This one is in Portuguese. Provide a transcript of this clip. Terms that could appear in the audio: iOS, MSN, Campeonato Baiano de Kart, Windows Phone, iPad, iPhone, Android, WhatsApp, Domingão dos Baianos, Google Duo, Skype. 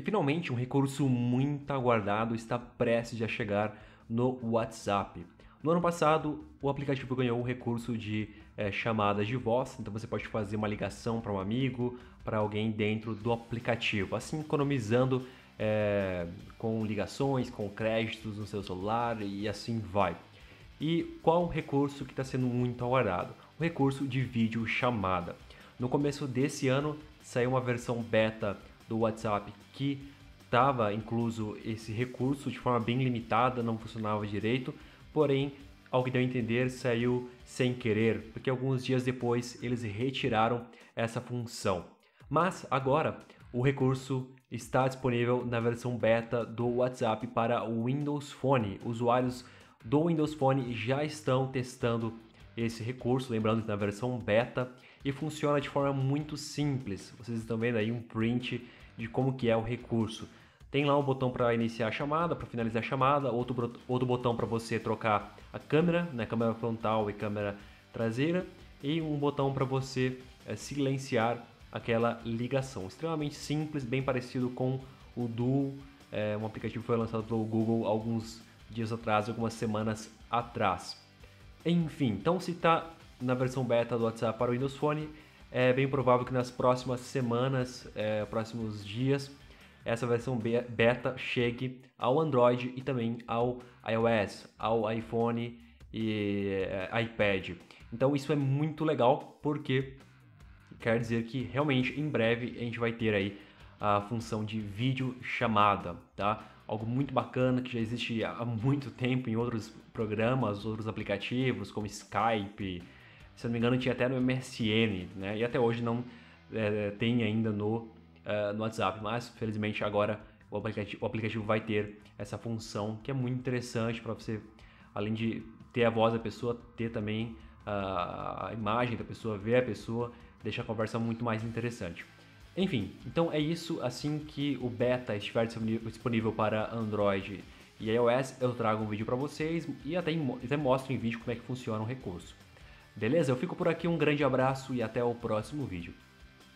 E finalmente, um recurso muito aguardado está prestes a chegar no WhatsApp. No ano passado, o aplicativo ganhou o recurso de chamadas de voz, então você pode fazer uma ligação para um amigo, para alguém dentro do aplicativo, assim economizando com ligações, com créditos no seu celular e assim vai. E qual o recurso que está sendo muito aguardado? O recurso de vídeo chamada. No começo desse ano, saiu uma versão beta do WhatsApp que estava incluso esse recurso de forma bem limitada, não funcionava direito. Porém, ao que deu a entender, saiu sem querer, porque alguns dias depois eles retiraram essa função. Mas agora o recurso está disponível na versão beta do WhatsApp para o Windows Phone. Usuários do Windows Phone já estão testando esse recurso, lembrando que na versão beta, e funciona de forma muito simples. Vocês estão vendo aí um print de como que é o recurso. Tem lá um botão para iniciar a chamada, para finalizar a chamada, outro botão para você trocar a câmera, né, câmera frontal e câmera traseira, e um botão para você silenciar aquela ligação. Extremamente simples, bem parecido com o Duo, um aplicativo que foi lançado pelo Google alguns dias atrás, algumas semanas atrás. Enfim, então se está na versão beta do WhatsApp para o Windows Phone, é bem provável que nas próximas semanas, próximos dias, essa versão beta chegue ao Android e também ao iOS, ao iPhone e iPad. Então isso é muito legal, porque quer dizer que realmente em breve a gente vai ter aí a função de vídeo chamada, tá? Algo muito bacana que já existe há muito tempo em outros programas, outros aplicativos como Skype, se não me engano tinha até no MSN, né? E até hoje não tem ainda no WhatsApp, mas felizmente agora o aplicativo vai ter essa função que é muito interessante para você, além de ter a voz da pessoa, ter também a imagem da pessoa, ver a pessoa, deixa a conversa muito mais interessante. Enfim, então é isso. Assim que o beta estiver disponível para Android e iOS, eu trago um vídeo para vocês e até mostro em vídeo como é que funciona o recurso. Beleza? Eu fico por aqui, um grande abraço e até o próximo vídeo.